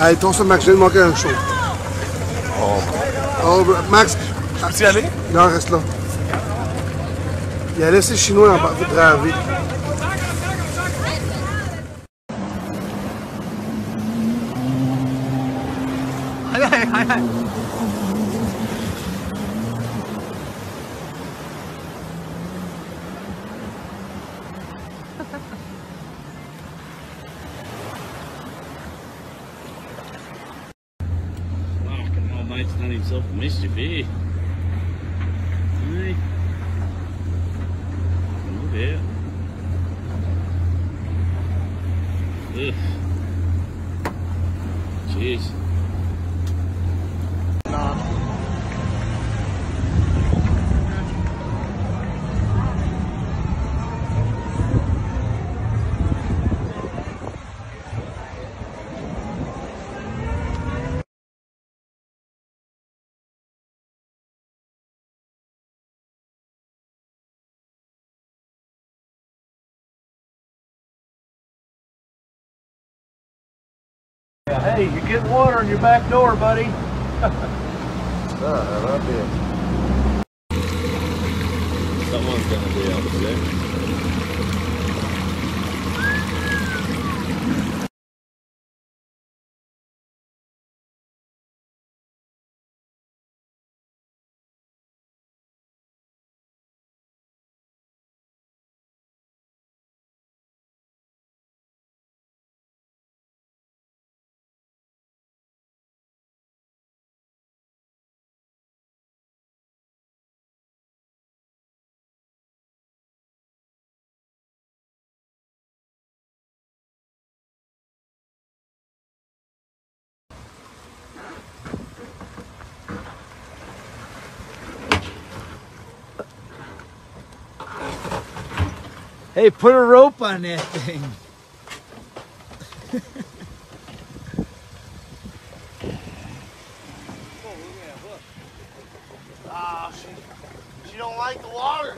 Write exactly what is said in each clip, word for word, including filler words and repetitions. Allez, ton ça, Max, je viens de manquer un show. Oh. Oh, Max. Peux-tu y aller? Non, reste là. Il a laissé le Chinois en partie de ravi. Fucking old mate's done himself a mischief here. Hey. Look out. Ugh. Jeez. Hey, you get water in your back door, buddy. Nah, I did. Someone's gonna be out there. Hey, put a rope on that thing. Ah, oh, she, she don't like the water.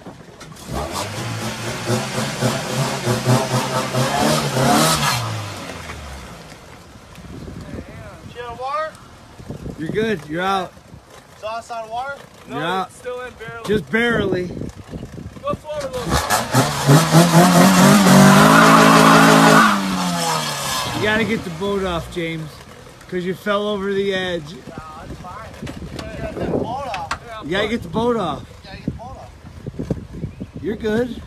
She out of water? You're good. You're out. Sauce on water? No, you're out. It's still in barely. Just barely. What's water look? You gotta get the boat off, James, because you fell over the edge. No, it's fine. You gotta get the boat off. Yeah, you gotta get the boat off. You gotta get the boat off. You're good.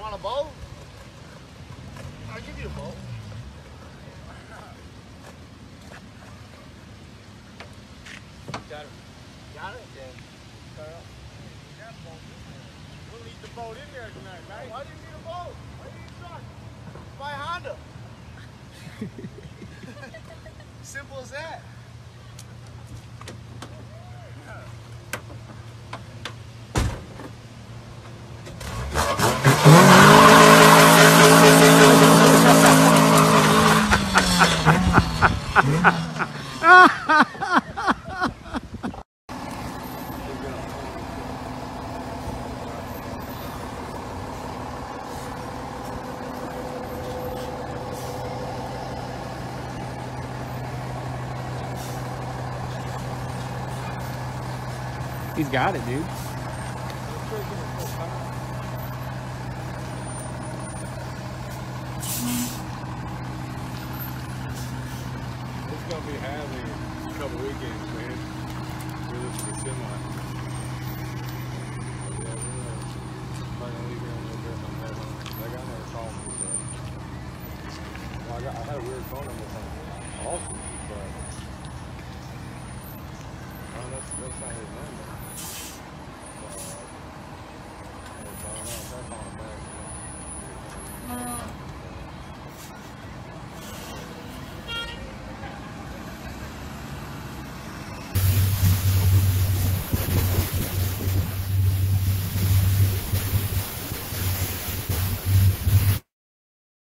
Want a bowl? I'll give you a bowl. Got it. Got it? Yeah. Got it. We'll need the boat in there tonight, right? Why do you need a boat? Why do you need a truck? Buy a Honda. Simple as that. He's got it, dude. It's gonna be Hadley in a couple weekends, man. We're looking at the semi. Yeah, we're gonna leave here in a little bit on that one. I got another call from you, though. Well, I got I had a weird phone number from Austin, but I don't know if that's not his number.